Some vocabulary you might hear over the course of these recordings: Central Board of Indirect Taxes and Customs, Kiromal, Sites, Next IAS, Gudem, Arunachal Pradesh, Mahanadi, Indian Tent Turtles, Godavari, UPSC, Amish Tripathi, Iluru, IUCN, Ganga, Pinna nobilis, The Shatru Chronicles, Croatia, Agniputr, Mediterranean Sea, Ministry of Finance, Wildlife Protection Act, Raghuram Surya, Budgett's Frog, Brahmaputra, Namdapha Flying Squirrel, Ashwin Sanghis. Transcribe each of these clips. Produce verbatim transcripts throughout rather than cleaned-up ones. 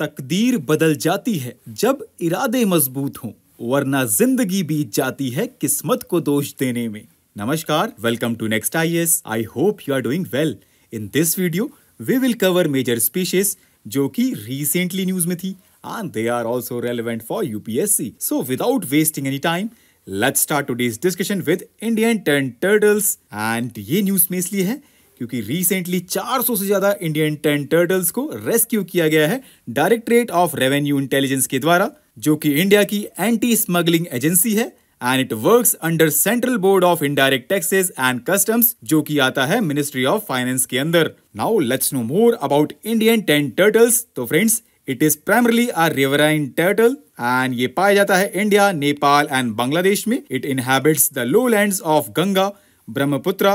तकदीर बदल जाती है जब इरादे मजबूत हों, वरना जिंदगी बीत जाती है किस्मत को दोष देने में। Namaskar, welcome to Next I A S. I hope you are doing well. In this video, we will cover major species जो कि recently news में थी and they are also relevant for U P S C. So without wasting any time, let's start today's discussion with Indian Tent Turtles. And ये news में इसलिए है क्योंकि recently चार सौ से ज्यादा Indian Tent Turtles को रेस्क्यू किया गया है डायरेक्टरेट ऑफ रेवेन्यू इंटेलिजेंस के द्वारा, जो कि इंडिया की एंटी स्मगलिंग एजेंसी है and it works under Central Board of Indirect Taxes and Customs, जो कि आता है Ministry of Finance के अंदर। Now let's know more about Indian Tent Turtles. तो friends, it is primarily a riverine turtle and ये पाया जाता है इंडिया, नेपाल एंड बांग्लादेश में। It inhabits the lowlands of Ganga, Brahmaputra,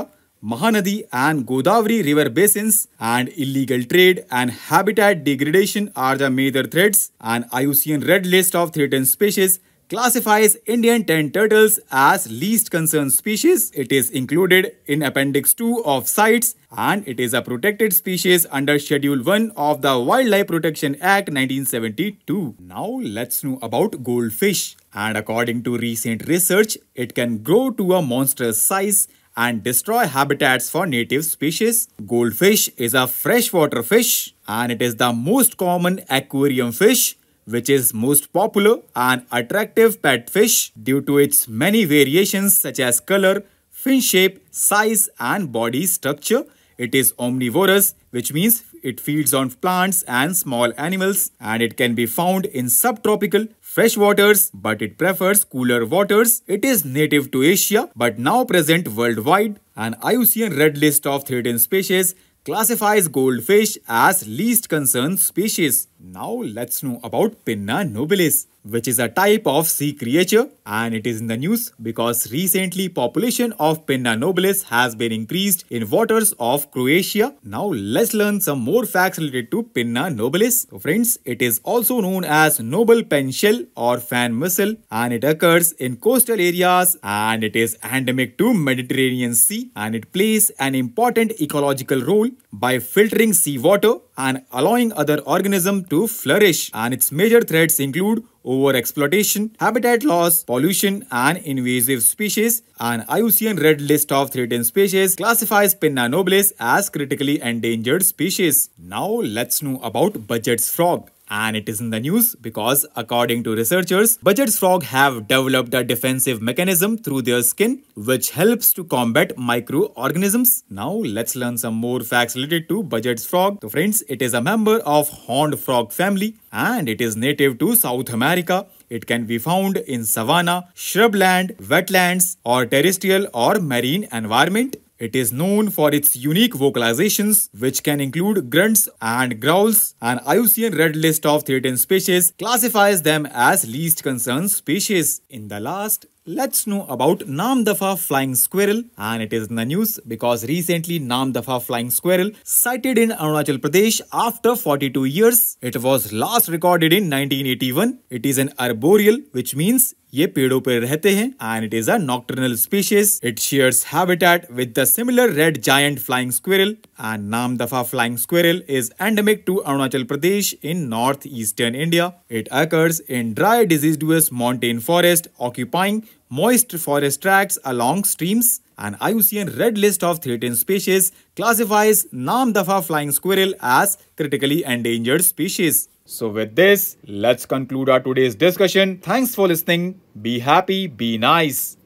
Mahanadi and Godavari river basins, and illegal trade and habitat degradation are the major threats. An I U C N red list of threatened species classifies Indian tent turtles as least concern species. It is included in Appendix two of Sites and it is a protected species under Schedule one of the Wildlife Protection Act nineteen seventy-two. Now let's know about goldfish. And according to recent research, it can grow to a monstrous size and destroy habitats for native species. Goldfish is a freshwater fish and it is the most common aquarium fish, which is most popular and attractive pet fish due to its many variations such as color, fin shape, size and body structure. It is omnivorous, which means it feeds on plants and small animals, and it can be found in subtropical fresh waters, but it prefers cooler waters. It is native to Asia but now present worldwide. An I U C N red list of threatened species classifies goldfish as least concern species. Now let's know about Pinna nobilis, which is a type of sea creature, and it is in the news because recently population of Pinna nobilis has been increased in waters of Croatia. Now let's learn some more facts related to Pinna nobilis. So friends, it is also known as noble pen shell or fan mussel, and it occurs in coastal areas and it is endemic to Mediterranean Sea, and it plays an important ecological role by filtering seawater and allowing other organisms to flourish. And its major threats include overexploitation, habitat loss, pollution and invasive species. An I U C N red list of threatened species classifies Pinna nobilis as critically endangered species. Now let's know about Budgett's frog. And it is in the news because according to researchers, Budgett's frog have developed a defensive mechanism through their skin, which helps to combat microorganisms. Now let's learn some more facts related to Budgett's frog. So friends, it is a member of horned frog family and it is native to South America. It can be found in savanna, shrubland, wetlands or terrestrial or marine environment. It is known for its unique vocalizations, which can include grunts and growls. An I U C N red list of threatened species classifies them as least concern species. In the last, let's know about Namdapha Flying Squirrel, and it is in the news because recently Namdapha Flying Squirrel sighted in Arunachal Pradesh after forty-two years. It was last recorded in nineteen eighty-one. It is an arboreal, which means ये पेड़ों पर रहते हैं, and it is a nocturnal species. It shares habitat with the similar red giant flying squirrel, and Namdapha Flying Squirrel is endemic to Arunachal Pradesh in northeastern India. It occurs in dry deciduous montane forest, occupying moist forest tracts along streams. An I U C N red list of threatened species classifies Namdapha Flying Squirrel as critically endangered species. So with this, let's conclude our today's discussion. Thanks for listening. Be happy, be nice.